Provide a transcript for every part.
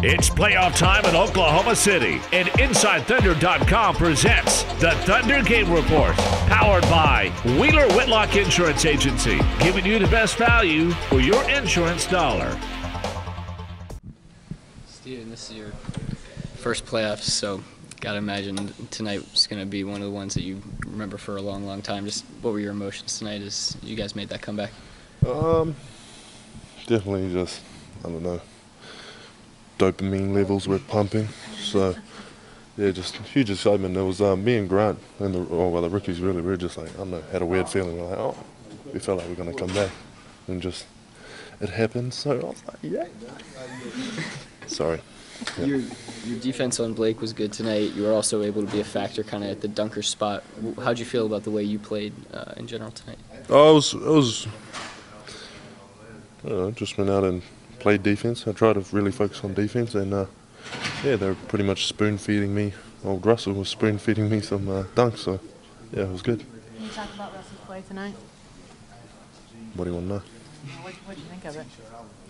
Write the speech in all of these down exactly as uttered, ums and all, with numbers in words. It's playoff time in Oklahoma City, and Inside Thunder dot com presents the Thunder Game Report, powered by Wheeler Whitlock Insurance Agency, giving you the best value for your insurance dollar. Steven, this is your first playoffs, so got to imagine tonight's going to be one of the ones that you remember for a long, long time. Just what were your emotions tonight as you guys made that comeback? Um, definitely just, I don't know, dopamine levels were pumping, so yeah, just huge excitement. It was uh, me and Grant and the oh well the rookies really we were just like I don't know had a weird feeling. We're like, oh, we felt like we we're gonna come back, and just it happened. So I was like, yeah. Sorry. Yeah. Your your defense on Blake was good tonight. You were also able to be a factor kind of at the dunker spot. How'd you feel about the way you played uh, in general tonight? Oh, it was it was. I don't know, just went out and played defense. I tried to really focus on defense, and uh, yeah, they were pretty much spoon feeding me. Old Russell was spoon feeding me some uh, dunks, so yeah, it was good. Can you talk about Russell's play tonight? What do you want to know? What, what do you think of it?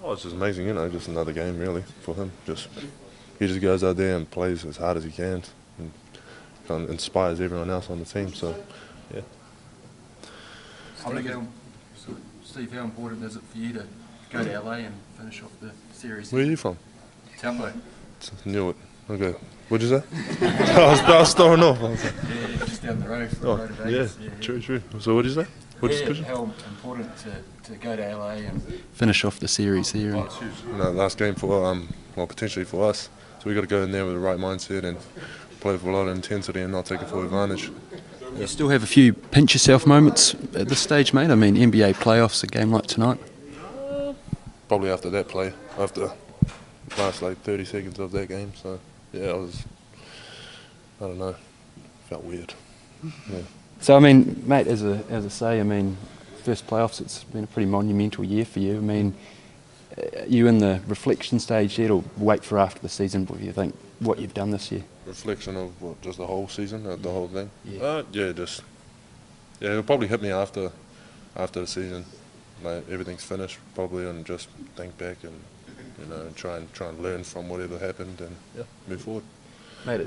Oh, it's just amazing, you know, just another game really for him. Just he just goes out there and plays as hard as he can, and kind of inspires everyone else on the team. So yeah. Steve, how, Steve, how important is it for you to go to L A and finish off the series? Where are you from? Tampa. Knew it. Okay. What'd you say? I was, I was throwing off. I was like, yeah, just down the road from oh, the road to Vegas. Yeah, yeah, true, true. So what'd you say? What'd yeah, you how important to, to go to L A and finish off the series here? Oh, and no, last game for, um, well, potentially for us. So we've got to go in there with the right mindset and play with a lot of intensity and not take it for advantage. You yeah. still have a few pinch-yourself moments at this stage, mate? I mean, N B A playoffs, a game like tonight. Probably after that play, after last like thirty seconds of that game, so yeah, I was, I don't know, felt weird. Yeah. So I mean, mate, as I as I say, I mean, first playoffs, it's been a pretty monumental year for you. I mean, are you in the reflection stage yet, or wait for after the season? What do you think what you've done this year? Reflection of what, just the whole season, the whole thing. Yeah, uh, yeah, just yeah, it'll probably hit me after after the season. Like everything's finished probably, and just think back and you know and try and try and learn from whatever happened and yeah. move forward. Mate,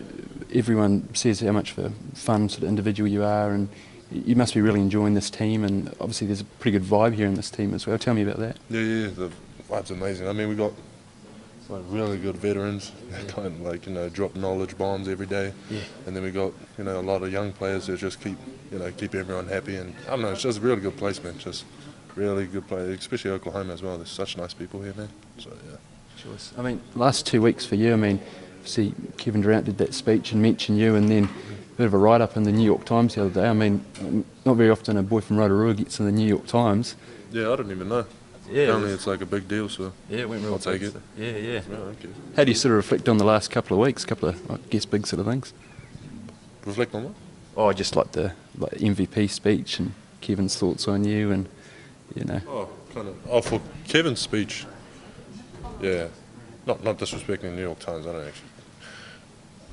everyone says how much of a fun sort of individual you are, and you must be really enjoying this team. And obviously, there's a pretty good vibe here in this team as well. Tell me about that. Yeah, yeah, the vibe's amazing. I mean, we got like really good veterans that kind of like you know drop knowledge bombs every day, yeah. and then we got you know a lot of young players that just keep you know keep everyone happy. And I don't know, it's just a really good place, man. Just really good play, especially Oklahoma as well. There's such nice people here, man. So yeah. Sure. I mean, last two weeks for you. I mean, see, Kevin Durant did that speech and mentioned you, and then a bit of a write-up in the New York Times the other day. I mean, not very often a boy from Rotorua gets in the New York Times. Yeah, I didn't even know. Yeah, apparently it was, it's like a big deal, so yeah, it went real I'll take it. So. Yeah, yeah. No, okay. How do you sort of reflect on the last couple of weeks? Couple of, I guess, big sort of things. Reflect on what? Oh, just like the like M V P speech and Kevin's thoughts on you and. You know. Oh, kind of. Oh, for Kevin's speech. Yeah, not not disrespecting New York Times. I don't actually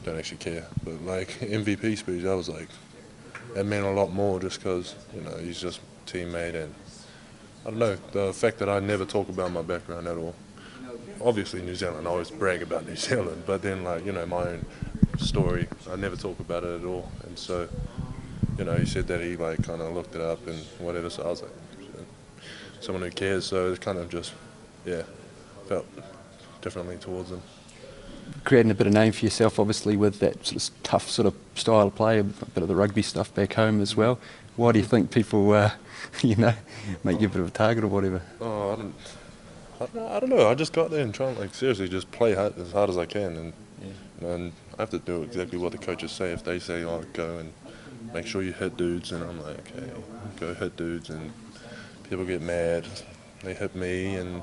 don't actually care. But like M V P speech, I was like, it meant a lot more just because you know he's just teammate and I don't know the fact that I never talk about my background at all. Obviously, New Zealand. I always brag about New Zealand, but then like you know my own story, I never talk about it at all. And so, you know, he said that he like kind of looked it up and whatever. So I was like. Someone who cares, so it's kind of just, yeah, felt differently towards them. Creating a bit of name for yourself, obviously, with that sort of tough sort of style of play, a bit of the rugby stuff back home as well. Why do you think people, uh, you know, make you a bit of a target or whatever? Oh, I don't, I don't, know, I don't know. I just got there and try and like seriously just play hard, as hard as I can, and yeah. and I have to do exactly what the coaches say. If they say, "Oh, go and make sure you hit dudes," and I'm like, "Okay, go hit dudes," and people get mad, they hit me, and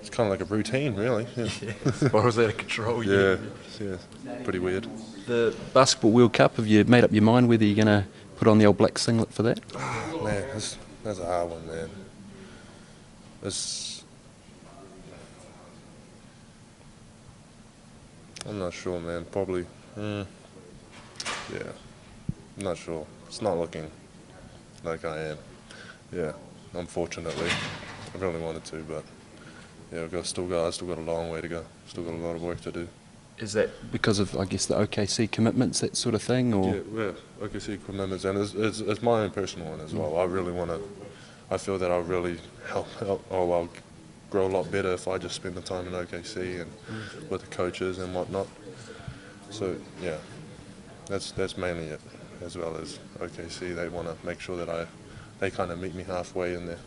it's kind of like a routine, really. Yeah. Yeah. Spirals out of control. Yeah. Yeah, yeah, pretty weird. The Basketball World Cup, have you made up your mind whether you're going to put on the old black singlet for that? Oh, man, that's, that's a hard one, man. It's, I'm not sure, man, probably. Mm. Yeah, I'm not sure. It's not looking like I am. Yeah. Unfortunately, I really wanted to, but yeah, I've got, still got, I've still got a long way to go. Still got a lot of work to do. Is that because of, I guess, the O K C commitments, that sort of thing, or? Yeah, yeah, O K C commitments, and it's, it's, it's my own personal one as well. I really want to, I feel that I'll really help, help, oh, I'll grow a lot better if I just spend the time in O K C and with the coaches and whatnot. So, yeah, that's, that's mainly it, as well as O K C. They want to make sure that I, they kind of meet me halfway in there,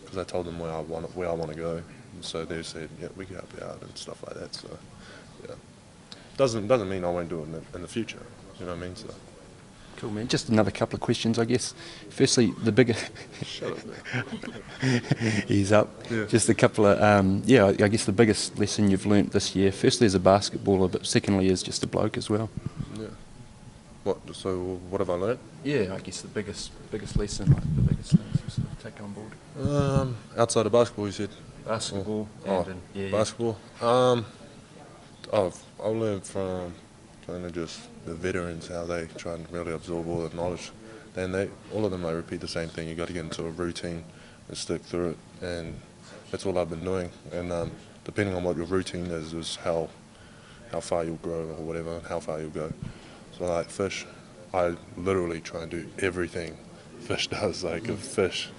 because I told them where I want, where I want to go. And so they said, yeah, we can help you out and stuff like that, so, yeah. Doesn't doesn't mean I won't do it in the, in the future. You know what I mean? So. Cool, man. Just another couple of questions, I guess. Firstly, the bigger. Shut up, man. He's up. Yeah. Just a couple of um, yeah. I guess the biggest lesson you've learnt this year, firstly as a basketballer, but secondly as just a bloke as well. Yeah. What? So what have I learnt? Yeah, I guess the biggest biggest lesson, like the biggest things you sort of take on board. Um, outside of basketball, you said. Basketball. Oh, and oh, in, yeah, basketball. Yeah. Um. I've, I've learned from kind of just the veterans, how they try and really absorb all the knowledge. Then they, all of them, they repeat the same thing. You've got to get into a routine and stick through it. And that's all I've been doing. And um, depending on what your routine is, is how how far you'll grow or whatever, and how far you'll go. So like fish, I literally try and do everything fish does. Like if fish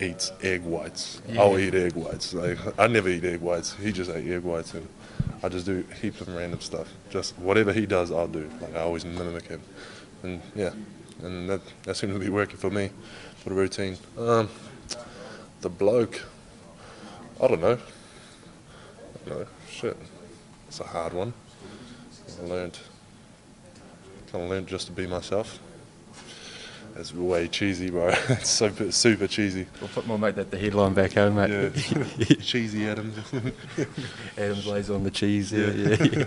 eats egg whites, yeah. I'll eat egg whites. Like I never eat egg whites. He just ate egg whites. And I just do heaps of random stuff. Just whatever he does, I'll do. Like I always mimic him, and yeah, and that that seems to be working for me, for the routine. Um, the bloke, I don't know. I don't know. Shit, it's a hard one. I learned, kind of learned just to be myself. That's way cheesy, bro. It's super, super cheesy. We'll, put, we'll make that the headline back home, mate. Yeah. Cheesy Adams. Adams lays on the cheese. Yeah, yeah, yeah.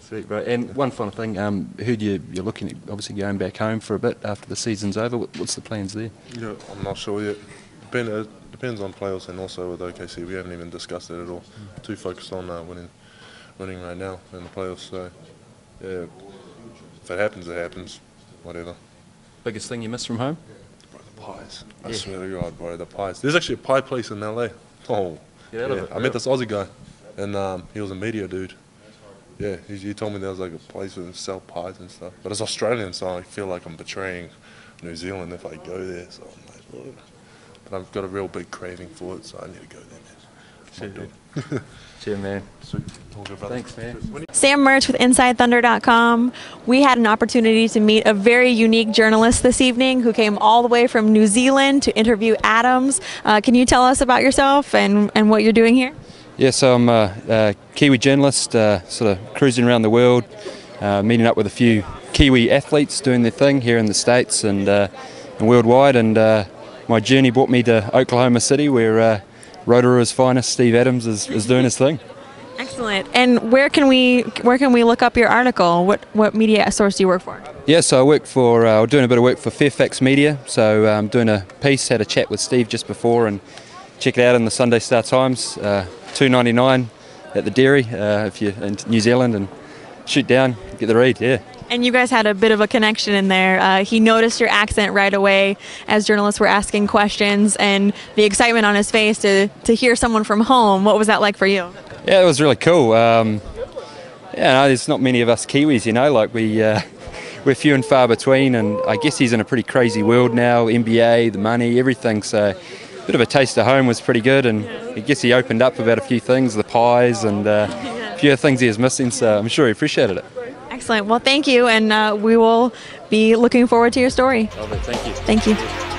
Sweet, bro. And one final thing. Um, heard you, you're looking at obviously going back home for a bit after the season's over. What, what's the plans there? Yeah, I'm not sure yet. Depend, it depends on playoffs, and also with O K C. We haven't even discussed it at all. Mm. Too focused on uh, winning, winning right now in the playoffs. So, yeah, if it happens, it happens. Whatever. Biggest thing you miss from home? Bro, the pies. I yeah. swear to God, bro, the pies. There's actually a pie place in L A. Oh, Get out yeah. of it, I met this Aussie guy, and um, he was a media dude. Yeah, he, he told me there was like a place where they sell pies and stuff. But it's Australian, so I feel like I'm betraying New Zealand if I go there. So I'm like, but I've got a real big craving for it, so I need to go there, man. Sure. Cheers, man. Sweet. Thanks, man. Sam Murch with Inside Thunder dot com. We had an opportunity to meet a very unique journalist this evening who came all the way from New Zealand to interview Adams. Uh, can you tell us about yourself and, and what you're doing here? Yeah, so I'm a, a Kiwi journalist, uh, sort of cruising around the world, uh, meeting up with a few Kiwi athletes doing their thing here in the States and, uh, and worldwide. And uh, my journey brought me to Oklahoma City, where uh, Rotorua's finest, Steve Adams, is, is doing his thing. Excellent. And where can we where can we look up your article? What what media source do you work for? Yeah, so I work for uh, doing a bit of work for Fairfax Media. So I'm um, doing a piece, had a chat with Steve just before, and check it out in the Sunday Star Times, uh, two ninety-nine at the dairy uh, if you're in New Zealand, and shoot down, get the read. Yeah. And you guys had a bit of a connection in there. Uh, he noticed your accent right away as journalists were asking questions, and the excitement on his face to to hear someone from home. What was that like for you? Yeah, it was really cool. Um, yeah, no, there's not many of us Kiwis, you know, like we, uh, we're few and far between, and I guess he's in a pretty crazy world now, N B A, the money, everything, so a bit of a taste of home was pretty good, and I guess he opened up about a few things, the pies and uh, a few things he was missing, so I'm sure he appreciated it. Excellent. Well, thank you, and uh, we will be looking forward to your story. Love it. Thank you. Thank you.